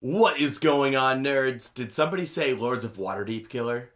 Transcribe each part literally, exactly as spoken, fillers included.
What is going on, nerds? Did somebody say Lords of Waterdeep killer?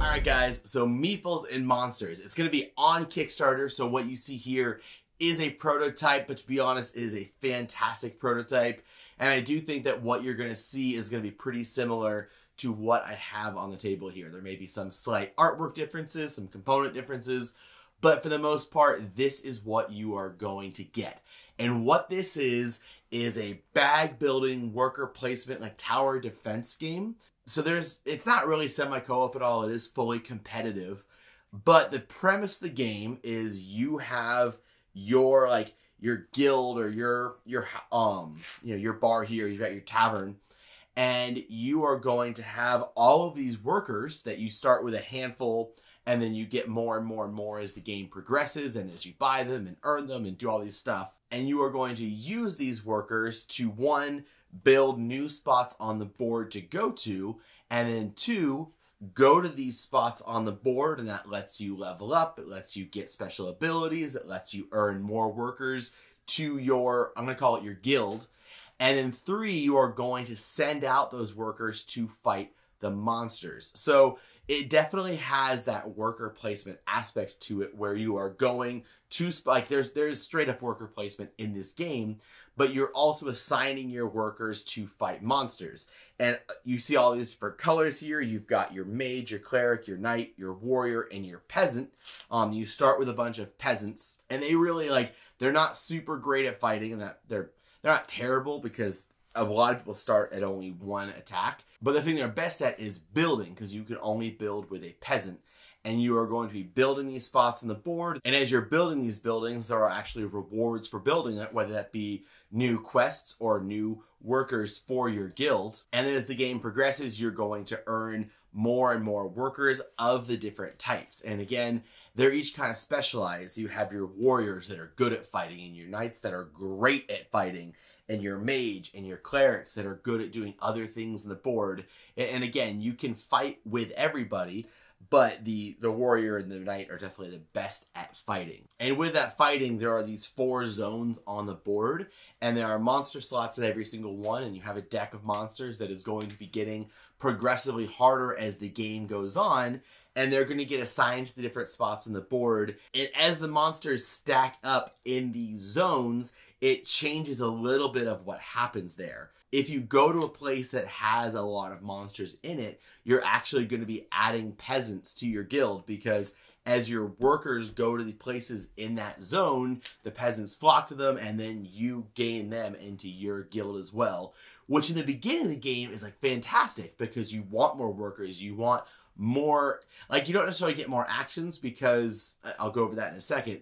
Alright guys, so Meeples and Monsters. It's gonna be on Kickstarter, so what you see here is a prototype, but to be honest, it is a fantastic prototype. And I do think that what you're gonna see is gonna be pretty similar to what I have on the table here. There may be some slight artwork differences, some component differences, but for the most part, this is what you are going to get. And what this is, is a bag building, worker placement, like tower defense game. So there's, it's not really semi-co-op at all. It is fully competitive. But the premise of the game is you have your, like, your guild or your, your, um, you know, your bar here, you've got your tavern, and you are going to have all of these workers that you start with a handful. And then you get more and more and more as the game progresses and as you buy them and earn them and do all these stuff. And you are going to use these workers to, one, build new spots on the board to go to, and then two, go to these spots on the board, and that lets you level up, it lets you get special abilities, it lets you earn more workers to your, I'm gonna call it your guild. And then three, you are going to send out those workers to fight the monsters. So it definitely has that worker placement aspect to it, where you are going to, like, there's there's straight up worker placement in this game, but you're also assigning your workers to fight monsters. And you see all these different colors here. You've got your mage, your cleric, your knight, your warrior, and your peasant. Um, you start with a bunch of peasants, and they really, like, they're not super great at fighting, and that they're they're not terrible because a lot of people start at only one attack. But the thing they're best at is building, because you can only build with a peasant. And you are going to be building these spots on the board. And as you're building these buildings, there are actually rewards for building it, whether that be new quests or new workers for your guild. And then as the game progresses, you're going to earn more and more workers of the different types. And again, they're each kind of specialized. You have your warriors that are good at fighting, and your knights that are great at fighting, and your mage and your clerics that are good at doing other things on the board. And again, you can fight with everybody, but the, the warrior and the knight are definitely the best at fighting. And with that fighting, there are these four zones on the board, and there are monster slots in every single one, and you have a deck of monsters that is going to be getting progressively harder as the game goes on, and they're going to get assigned to the different spots on the board. And as the monsters stack up in these zones, it changes a little bit of what happens there. If you go to a place that has a lot of monsters in it, you're actually going to be adding peasants to your guild, because as your workers go to the places in that zone, the peasants flock to them, and then you gain them into your guild as well, which in the beginning of the game is, like, fantastic, because you want more workers, you want more, like, you don't necessarily get more actions, because I'll go over that in a second,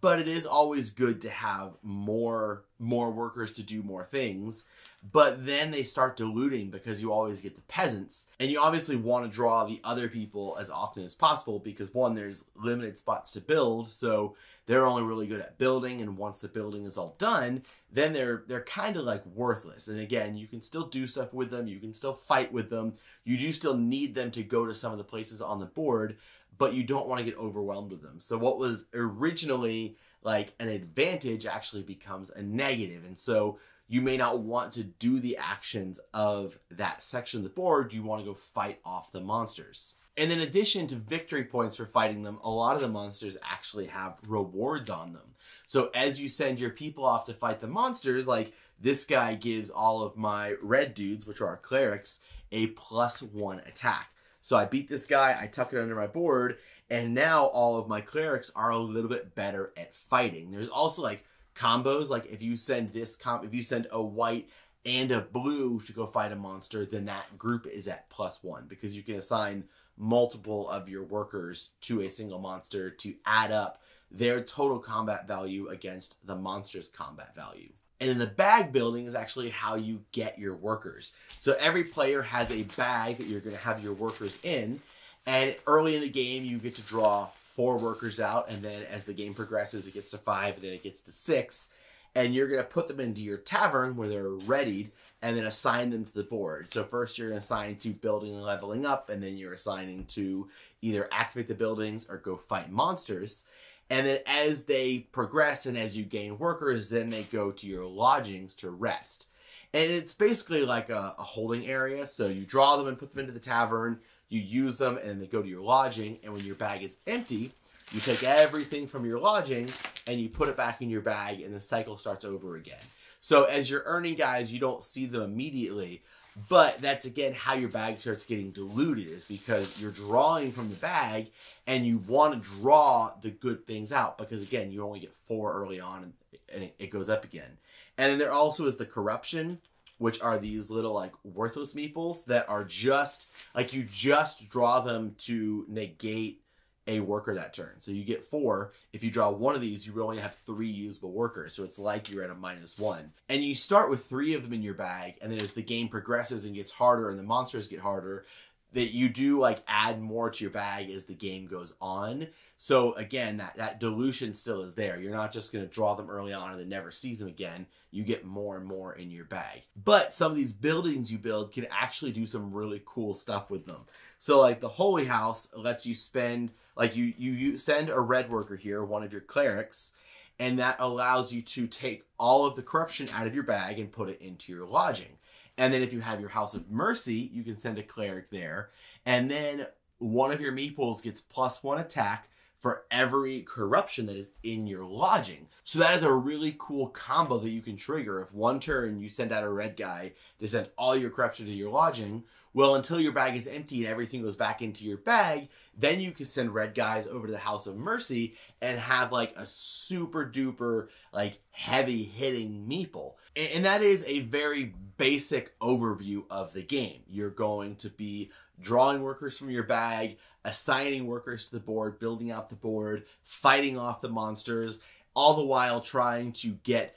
but it is always good to have more, more workers to do more things. But then they start diluting, because you always get the peasants, and you obviously want to draw the other people as often as possible, because one, there's limited spots to build, so they're only really good at building, and once the building is all done, then they're they're kind of, like, worthless. And again, you can still do stuff with them, you can still fight with them, you do still need them to go to some of the places on the board, but you don't want to get overwhelmed with them. So what was originally, like, an advantage actually becomes a negative, and so you may not want to do the actions of that section of the board. You want to go fight off the monsters. And in addition to victory points for fighting them, a lot of the monsters actually have rewards on them. So as you send your people off to fight the monsters, like, this guy gives all of my red dudes, which are our clerics, a plus one attack. So I beat this guy, I tuck it under my board, and now all of my clerics are a little bit better at fighting. There's also, like, combos, like if you send this comp, if you send a white and a blue to go fight a monster, then that group is at plus one, because you can assign multiple of your workers to a single monster to add up their total combat value against the monster's combat value. And then the bag building is actually how you get your workers. So every player has a bag that you're going to have your workers in, and early in the game you get to draw four workers out, and then as the game progresses it gets to five, and then it gets to six, and you're going to put them into your tavern where they're readied, and then assign them to the board. So first you're going to assign to building and leveling up, and then you're assigning to either activate the buildings or go fight monsters. And then as they progress and as you gain workers, then they go to your lodgings to rest. And it's basically like a, a holding area. So you draw them and put them into the tavern, you use them, and they go to your lodging. And when your bag is empty, you take everything from your lodgings and you put it back in your bag, and the cycle starts over again. So as you're earning guys, you don't see them immediately, but that's again how your bag starts getting diluted, is because you're drawing from the bag and you want to draw the good things out, because again, you only get four early on and it goes up again. And then there also is the corruption, which are these little like worthless meeples that are just like, you just draw them to negate a worker that turn. So you get four. If you draw one of these, you only have three usable workers. So it's like you're at a minus one. And you start with three of them in your bag. And then as the game progresses and gets harder and the monsters get harder, that you do like add more to your bag as the game goes on. So again, that, that dilution still is there. You're not just going to draw them early on and then never see them again. You get more and more in your bag. But some of these buildings you build can actually do some really cool stuff with them. So like the Holy House lets you spend, like you, you, you send a red worker here, one of your clerics, and that allows you to take all of the corruption out of your bag and put it into your lodging. And then if you have your House of Mercy, you can send a cleric there. And then one of your meeples gets plus one attack for every corruption that is in your lodging. So that is a really cool combo that you can trigger. If one turn you send out a red guy to send all your corruption to your lodging, well, until your bag is empty and everything goes back into your bag, then you can send red guys over to the House of Mercy and have like a super duper like heavy hitting meeple. And that is a very basic overview of the game. You're going to be drawing workers from your bag, assigning workers to the board, building out the board, fighting off the monsters, all the while trying to get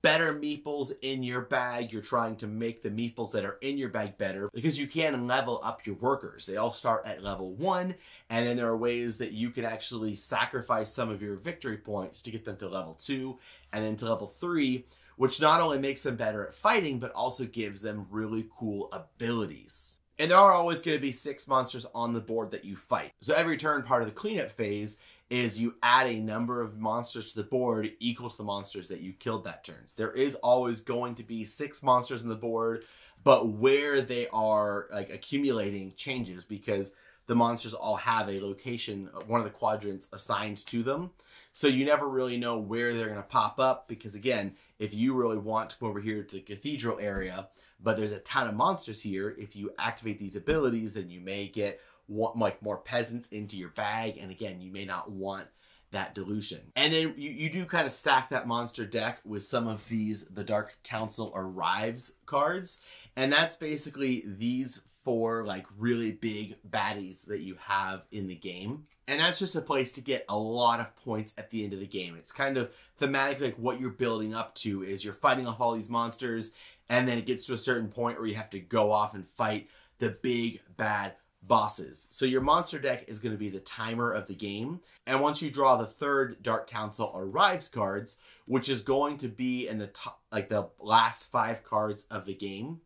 better meeples in your bag. You're trying to make the meeples that are in your bag better, because you can level up your workers. They all start at level one, and then there are ways that you can actually sacrifice some of your victory points to get them to level two and then to level three, which not only makes them better at fighting, but also gives them really cool abilities. And there are always going to be six monsters on the board that you fight. So every turn, part of the cleanup phase is you add a number of monsters to the board equal to the monsters that you killed that turn. So there is always going to be six monsters on the board, but where they are like accumulating changes, because the monsters all have a location, one of the quadrants assigned to them. So you never really know where they're going to pop up, because again, if you really want to come over here to the cathedral area, but there's a ton of monsters here, if you activate these abilities, then you may get want, like more peasants into your bag. And again, you may not want that dilution. And then you, you do kind of stack that monster deck with some of these, the Dark Council Arrives cards. And that's basically these four like really big baddies that you have in the game. And that's just a place to get a lot of points at the end of the game. It's kind of thematically like what you're building up to is you're fighting off all these monsters, and then it gets to a certain point where you have to go off and fight the big bad bosses. So your monster deck is going to be the timer of the game. And once you draw the third Dark Council Arrives cards, which is going to be in the top, like the last five cards of the game,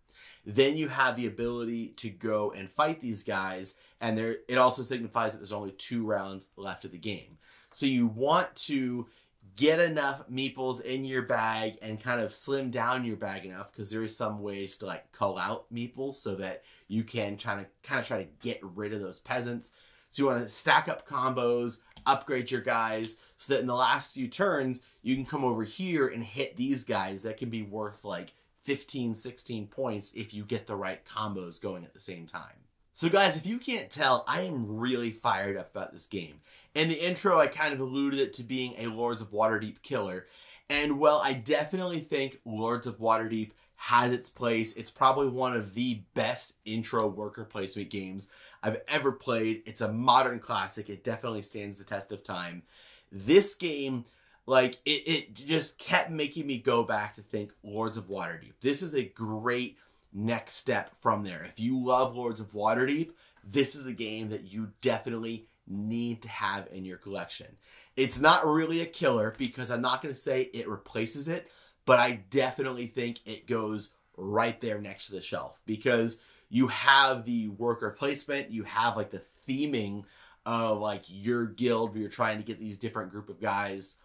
then you have the ability to go and fight these guys. And there, it also signifies that there's only two rounds left of the game. So you want to get enough meeples in your bag and kind of slim down your bag enough, because there is some ways to like cull out meeples so that you can try to kind of try to get rid of those peasants. So you want to stack up combos, upgrade your guys, so that in the last few turns you can come over here and hit these guys that can be worth like fifteen, sixteen points if you get the right combos going at the same time. So guys, if you can't tell, I am really fired up about this game. In the intro, I kind of alluded it to being a Lords of Waterdeep killer. And well, I definitely think Lords of Waterdeep has its place. It's probably one of the best intro worker placement games I've ever played. It's a modern classic. It definitely stands the test of time. This game, like, it, it just kept making me go back to think Lords of Waterdeep. This is a great next step from there. If you love Lords of Waterdeep, this is a game that you definitely need to have in your collection. It's not really a killer, because I'm not going to say it replaces it, but I definitely think it goes right there next to the shelf, because you have the worker placement, you have like the theming oh, like your guild, we were trying to get these different group of guys.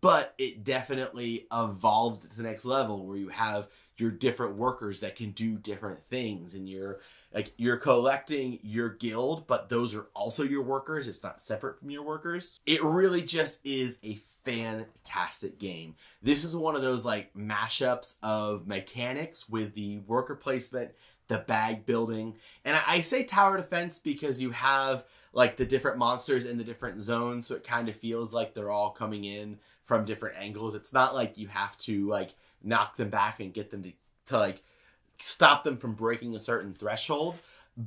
But it definitely evolves to the next level where you have your different workers that can do different things, and you're like, you're collecting your guild, but those are also your workers. It's not separate from your workers. It really just is a fantastic game. This is one of those like mashups of mechanics with the worker placement, the bag building. And I say tower defense because you have like the different monsters in the different zones. So it kind of feels like they're all coming in from different angles. It's not like you have to like knock them back and get them to, to like stop them from breaking a certain threshold,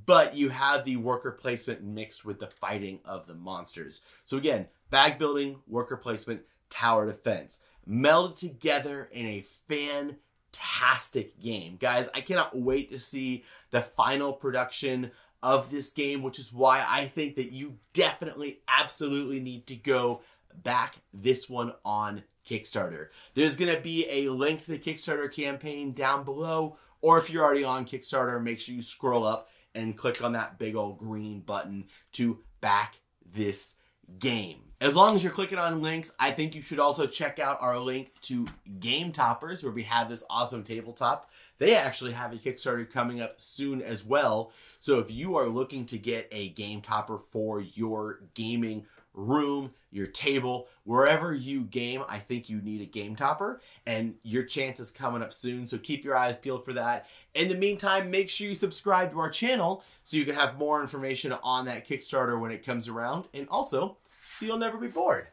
but you have the worker placement mixed with the fighting of the monsters. So again, bag building, worker placement, tower defense, melded together in a fantastic game. Guys, I cannot wait to see the final production of this game, which is why I think that you definitely, absolutely need to go back this one on Kickstarter. There's going to be a link to the Kickstarter campaign down below, or if you're already on Kickstarter, make sure you scroll up and click on that big old green button to back this game. As long as you're clicking on links, I think you should also check out our link to Game Toppers, where we have this awesome tabletop. They actually have a Kickstarter coming up soon as well. So if you are looking to get a Game Topper for your gaming room, your table, wherever you game, I think you need a Game Topper, and your chance is coming up soon, so keep your eyes peeled for that. In the meantime, make sure you subscribe to our channel so you can have more information on that Kickstarter when it comes around, and also so you'll never be bored.